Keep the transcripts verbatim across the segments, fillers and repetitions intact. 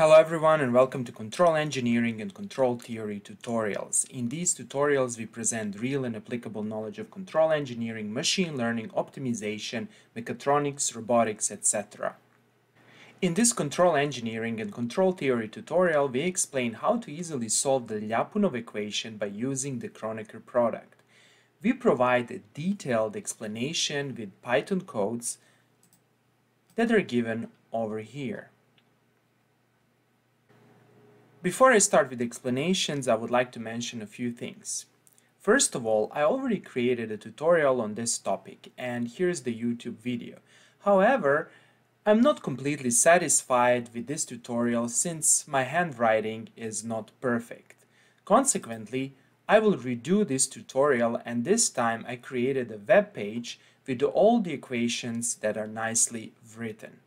Hello everyone and welcome to Control Engineering and Control Theory tutorials. In these tutorials we present real and applicable knowledge of control engineering, machine learning, optimization, mechatronics, robotics, et cetera. In this Control Engineering and Control Theory tutorial we explain how to easily solve the Lyapunov equation by using the Kronecker product. We provide a detailed explanation with Python codes that are given over here. Before I start with explanations, I would like to mention a few things. First of all, I already created a tutorial on this topic, and here's the YouTube video. However, I'm not completely satisfied with this tutorial since my handwriting is not perfect. Consequently, I will redo this tutorial, and this time I created a web page with all the equations that are nicely written.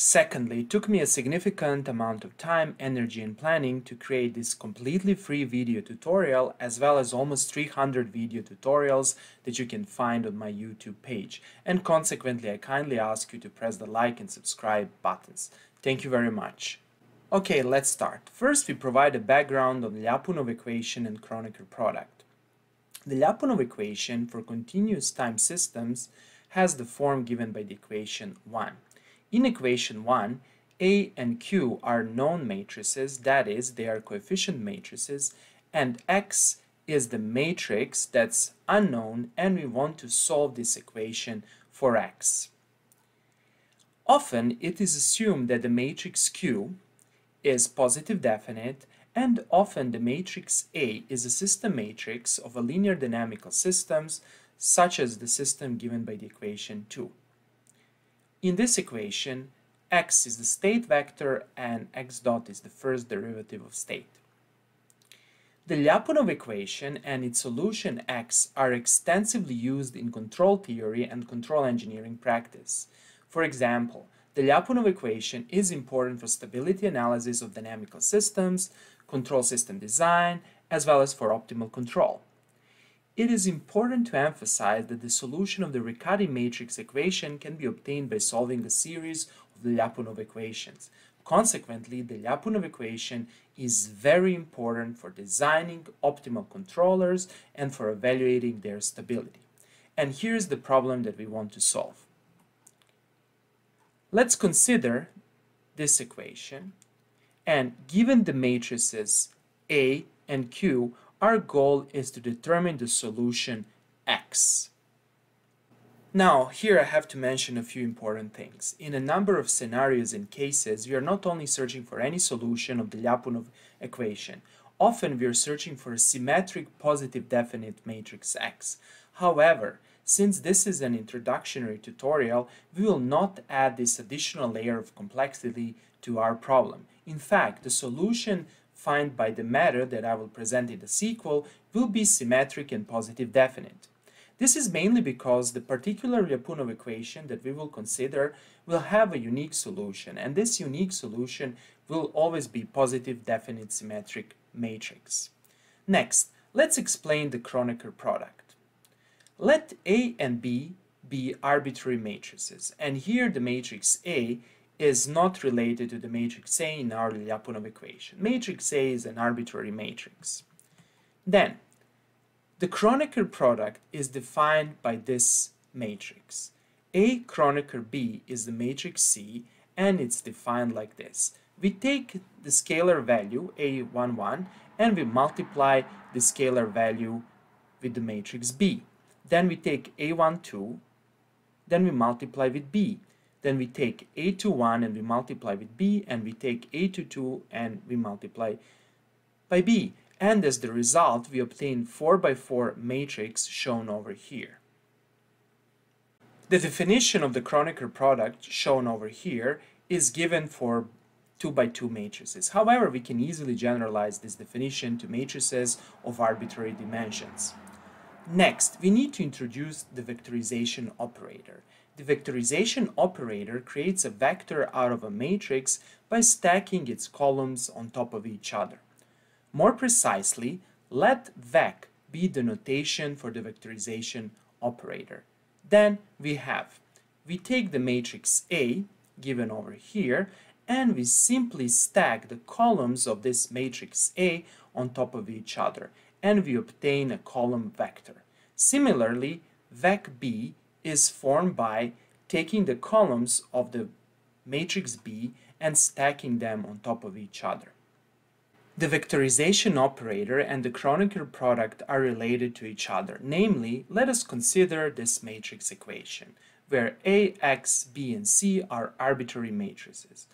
Secondly, it took me a significant amount of time, energy and planning to create this completely free video tutorial as well as almost three hundred video tutorials that you can find on my YouTube page. And consequently, I kindly ask you to press the like and subscribe buttons. Thank you very much. Okay, let's start. First, we provide a background on the Lyapunov equation and Kronecker product. The Lyapunov equation for continuous time systems has the form given by the equation one. In equation one, A and Q are known matrices, that is, they are coefficient matrices, and X is the matrix that's unknown, and we want to solve this equation for X. Often, it is assumed that the matrix Q is positive definite, and often the matrix A is a system matrix of a linear dynamical systems, such as the system given by the equation two. In this equation, X is the state vector and X dot is the first derivative of state. The Lyapunov equation and its solution X are extensively used in control theory and control engineering practice. For example, the Lyapunov equation is important for stability analysis of dynamical systems, control system design, as well as for optimal control. It is important to emphasize that the solution of the Riccati matrix equation can be obtained by solving a series of the Lyapunov equations. Consequently, the Lyapunov equation is very important for designing optimal controllers and for evaluating their stability. And here's the problem that we want to solve. Let's consider this equation, and given the matrices A and Q, our goal is to determine the solution X. Now, here I have to mention a few important things. In a number of scenarios and cases, we are not only searching for any solution of the Lyapunov equation. Often, we are searching for a symmetric positive definite matrix X. However, since this is an introductory tutorial, we will not add this additional layer of complexity to our problem. In fact, the solution found by the method that I will present in the sequel will be symmetric and positive definite. This is mainly because the particular Lyapunov equation that we will consider will have a unique solution, and this unique solution will always be positive definite symmetric matrix. Next, let's explain the Kronecker product. Let A and B be arbitrary matrices, and here the matrix A is not related to the matrix A in our Lyapunov equation. Matrix A is an arbitrary matrix. Then, the Kronecker product is defined by this matrix. A Kronecker B is the matrix C, and it's defined like this. We take the scalar value A one one and we multiply the scalar value with the matrix B. Then we take A one two, then we multiply with B. Then we take A two one and we multiply with B, and we take A two two and we multiply by B. And as the result, we obtain four by four matrix shown over here. The definition of the Kronecker product shown over here is given for two by two matrices. However, we can easily generalize this definition to matrices of arbitrary dimensions. Next, we need to introduce the vectorization operator. The vectorization operator creates a vector out of a matrix by stacking its columns on top of each other. More precisely, let vec be the notation for the vectorization operator. Then we have, we take the matrix A, given over here, and we simply stack the columns of this matrix A on top of each other, and we obtain a column vector. Similarly, vec B is formed by taking the columns of the matrix B and stacking them on top of each other. The vectorization operator and the Kronecker product are related to each other. Namely, let us consider this matrix equation, where A, X, B, and C are arbitrary matrices.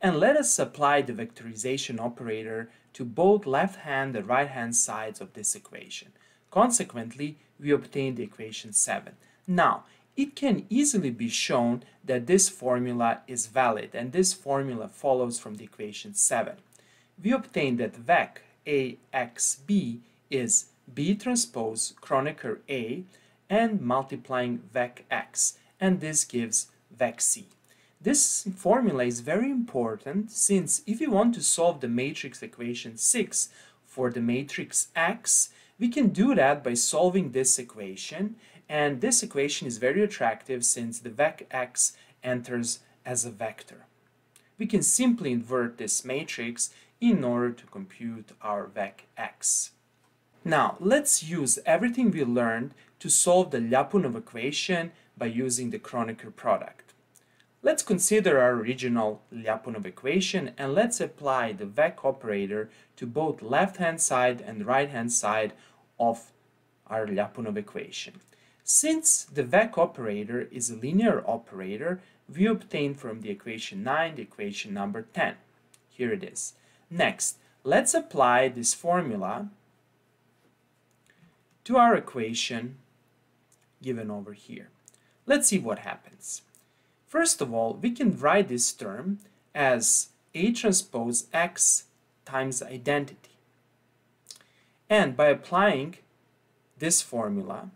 And let us apply the vectorization operator to both left-hand and right-hand sides of this equation. Consequently, we obtain the equation seven. Now, it can easily be shown that this formula is valid, and this formula follows from the equation seven. We obtain that vec A X B is B transpose Kronecker A and multiplying vec X, and this gives vec C. This formula is very important, since if we want to solve the matrix equation six for the matrix X, we can do that by solving this equation, and this equation is very attractive since the vec X enters as a vector. We can simply invert this matrix in order to compute our vec X. Now, let's use everything we learned to solve the Lyapunov equation by using the Kronecker product. Let's consider our original Lyapunov equation, and let's apply the vec operator to both left-hand side and right-hand side of our Lyapunov equation. Since the vec operator is a linear operator, we obtain from the equation nine the equation number ten. Here it is. Next, let's apply this formula to our equation given over here. Let's see what happens. First of all, we can write this term as A transpose X times identity. And by applying this formula,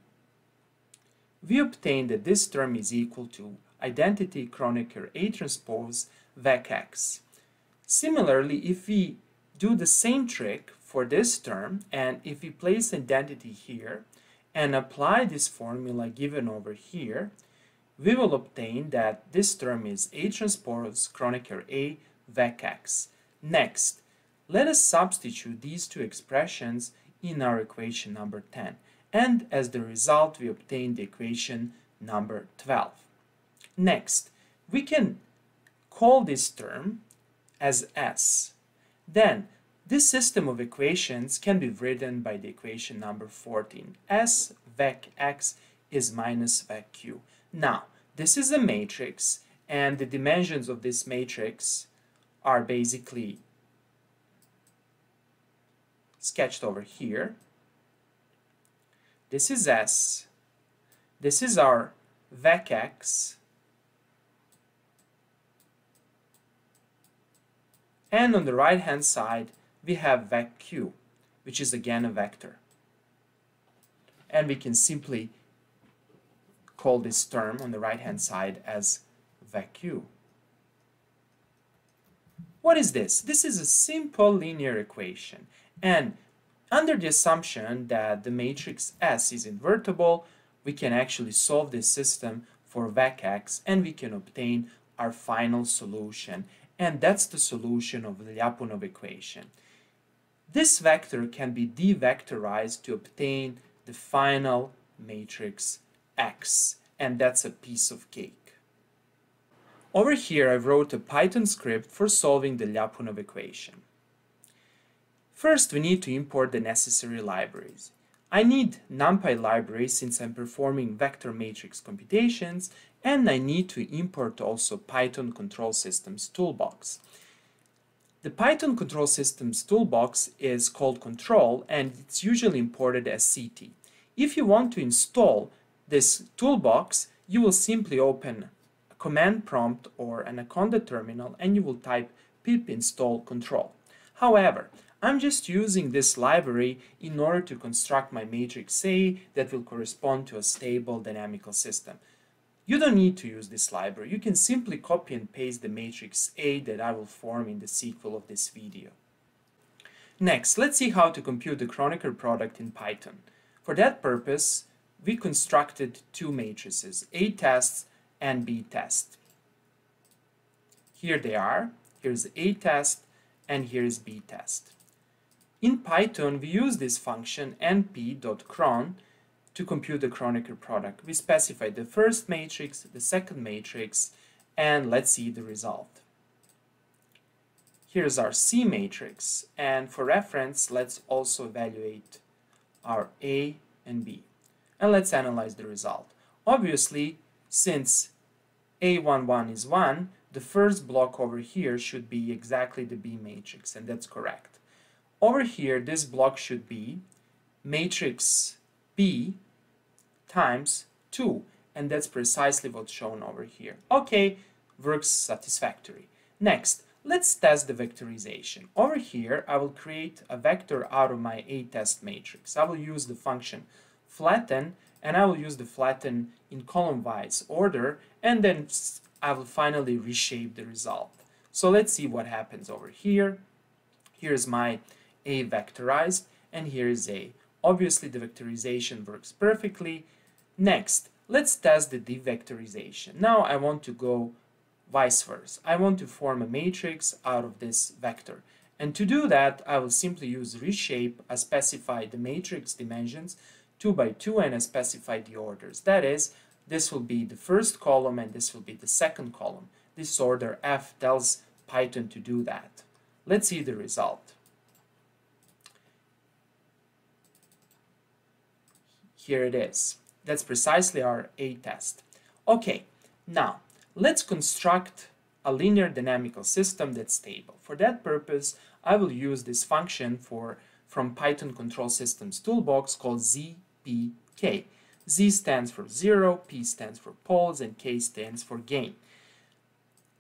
we obtain that this term is equal to identity Kronecker A transpose vec X. Similarly, if we do the same trick for this term, and if we place identity here and apply this formula given over here, we will obtain that this term is A transpose Kronecker A vec X. Next, let us substitute these two expressions in our equation number ten, and as the result we obtain the equation number twelve. Next, we can call this term as S. Then, this system of equations can be written by the equation number fourteen. S vec X is minus vec Q. Now, this is a matrix, and the dimensions of this matrix are basically sketched over here. This is S. This is our vec X. And on the right-hand side, we have vec Q, which is again a vector. And we can simply call this term on the right-hand side as vec Q. What is this? This is a simple linear equation. And under the assumption that the matrix S is invertible, we can actually solve this system for vec X, and we can obtain our final solution. And that's the solution of the Lyapunov equation. This vector can be de-vectorized to obtain the final matrix X, and that's a piece of cake. Over here I wrote a Python script for solving the Lyapunov equation. First, we need to import the necessary libraries. I need NumPy library since I'm performing vector matrix computations, and I need to import also Python Control Systems Toolbox. The Python Control Systems Toolbox is called Control, and it's usually imported as C T. If you want to install this toolbox, you will simply open a command prompt or Anaconda terminal, and you will type pip install control. However, I'm just using this library in order to construct my matrix A that will correspond to a stable dynamical system. You don't need to use this library. You can simply copy and paste the matrix A that I will form in the sequel of this video. Next, let's see how to compute the Kronecker product in Python. For that purpose, we constructed two matrices, A test and B test. Here they are, here's A test, and here's B test. In Python, we use this function np.cron to compute the Kronecker product. We specify the first matrix, the second matrix, and let's see the result. Here's our C matrix, and for reference, let's also evaluate our A and B. And let's analyze the result. Obviously, since A one one is one, the first block over here should be exactly the B matrix, and that's correct. Over here, this block should be matrix B times two, and that's precisely what's shown over here. Okay, works satisfactory. Next, let's test the vectorization. Over here, I will create a vector out of my A test matrix. I will use the function flatten, and I will use the flatten in column-wise order, and then I will finally reshape the result. So let's see what happens over here. Here's my A vectorized, and here is A. Obviously, the vectorization works perfectly. Next, let's test the devectorization. Now I want to go vice versa. I want to form a matrix out of this vector. And to do that, I will simply use reshape. I specify the matrix dimensions two by two, and I specify the orders. That is, this will be the first column and this will be the second column. This order F tells Python to do that. Let's see the result. Here it is. That's precisely our A test. Okay, now let's construct a linear dynamical system that's stable. For that purpose, I will use this function for from Python Control Systems Toolbox called Z P K. Z stands for zero, P stands for poles, and K stands for gain.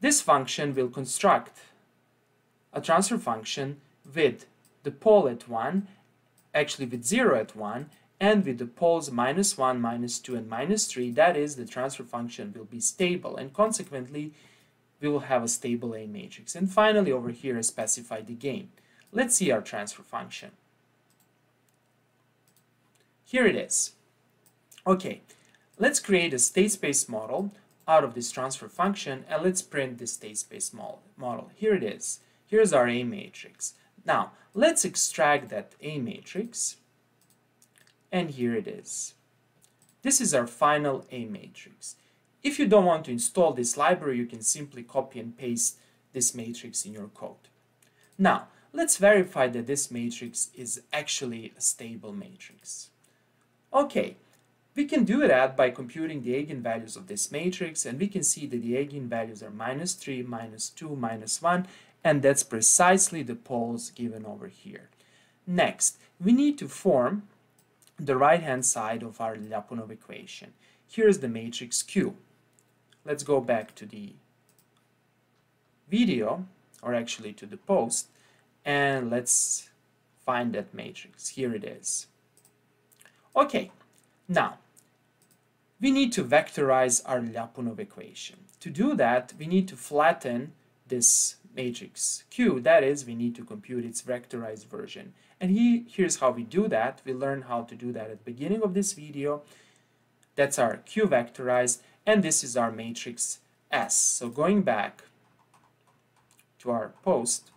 This function will construct a transfer function with the pole at one, actually with zero at one, and with the poles minus one, minus two, and minus three, that is, the transfer function will be stable, and consequently, we will have a stable A matrix. And finally, over here, I specify the gain. Let's see our transfer function. Here it is. Okay, let's create a state space model out of this transfer function, and let's print this state space model. Here it is. Here's our A matrix. Now, let's extract that A matrix. And here it is. This is our final A matrix. If you don't want to install this library, you can simply copy and paste this matrix in your code. Now, let's verify that this matrix is actually a stable matrix. Okay, we can do that by computing the eigenvalues of this matrix, and we can see that the eigenvalues are minus three, minus two, minus one, and that's precisely the poles given over here. Next, we need to form the right-hand side of our Lyapunov equation. Here's the matrix Q. Let's go back to the video, or actually to the post, and let's find that matrix. Here it is. Okay, now we need to vectorize our Lyapunov equation. To do that, we need to flatten this matrix Q, that is, we need to compute its vectorized version. And he, here's how we do that. We learn how to do that at the beginning of this video. That's our Q vectorized, and this is our matrix S. So going back to our post,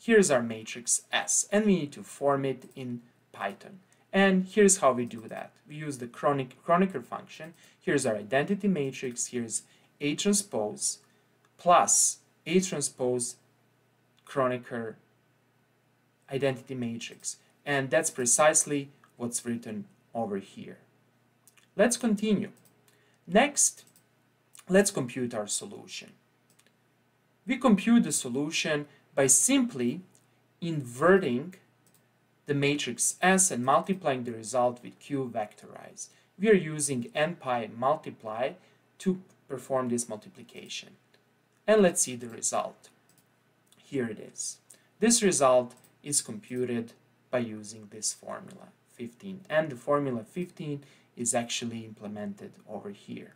here's our matrix S, and we need to form it in Python. And here's how we do that. We use the Kronecker function. Here's our identity matrix. Here's A transpose plus A transpose Kronecker identity matrix, and that's precisely what's written over here. Let's continue. Next, let's compute our solution. We compute the solution by simply inverting the matrix S and multiplying the result with Q vectorized. We are using NumPy multiply to perform this multiplication. And let's see the result. Here it is. This result is computed by using this formula fifteen, and the formula fifteen is actually implemented over here.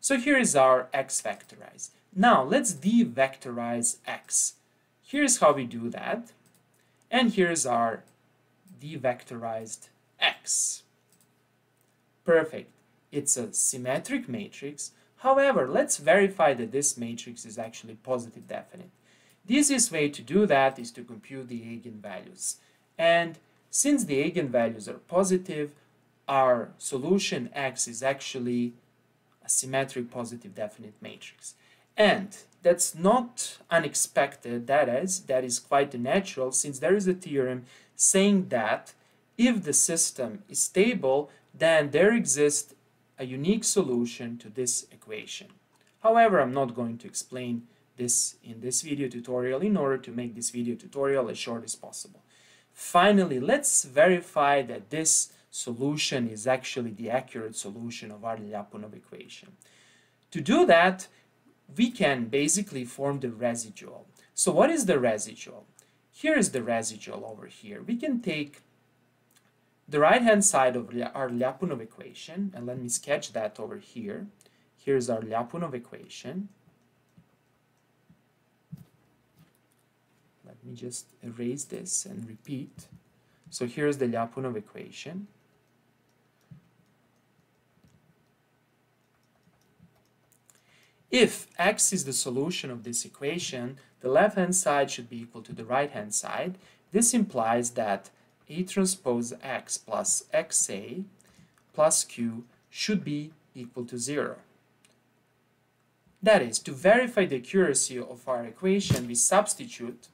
So here is our X vectorized. Now let's de-vectorize X. Here's how we do that, and here's our de-vectorized X. Perfect. It's a symmetric matrix. However, let's verify that this matrix is actually positive definite. The easiest way to do that is to compute the eigenvalues. And since the eigenvalues are positive, our solution X is actually a symmetric positive definite matrix. And that's not unexpected, that is, that is quite natural, since there is a theorem saying that if the system is stable, then there exists a unique solution to this equation. However, I'm not going to explain this in this video tutorial in order to make this video tutorial as short as possible. Finally, let's verify that this solution is actually the accurate solution of our Lyapunov equation. To do that, we can basically form the residual. So what is the residual? Here is the residual over here. We can take the right-hand side of our Lyapunov equation, and let me sketch that over here. Here's our Lyapunov equation. Let me just erase this and repeat. So here's the Lyapunov equation. If X is the solution of this equation, the left-hand side should be equal to the right-hand side. This implies that A transpose X plus X A plus Q should be equal to zero. That is, to verify the accuracy of our equation, we substitute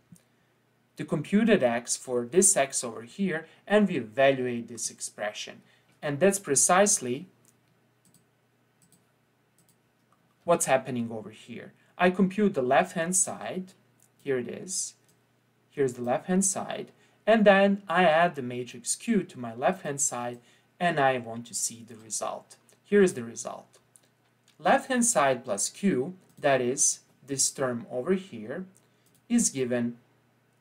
the computed X for this X over here, and we evaluate this expression. And that's precisely what's happening over here. I compute the left-hand side. Here it is. Here's the left-hand side. And then I add the matrix Q to my left-hand side, and I want to see the result. Here is the result. Left-hand side plus Q, that is, this term over here, is given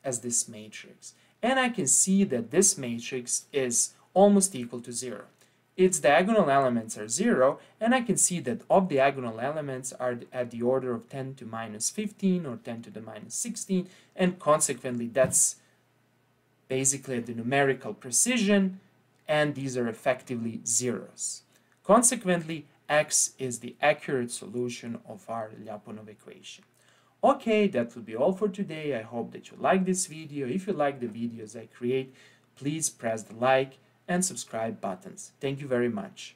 as this matrix. And I can see that this matrix is almost equal to zero. Its diagonal elements are zero, and I can see that all diagonal elements are at the order of ten to the minus fifteen or ten to the minus sixteen, and consequently that's basically the numerical precision, and these are effectively zeros. Consequently, X is the accurate solution of our Lyapunov equation. Okay, that will be all for today. I hope that you like this video. If you like the videos I create, please press the like and subscribe buttons. Thank you very much.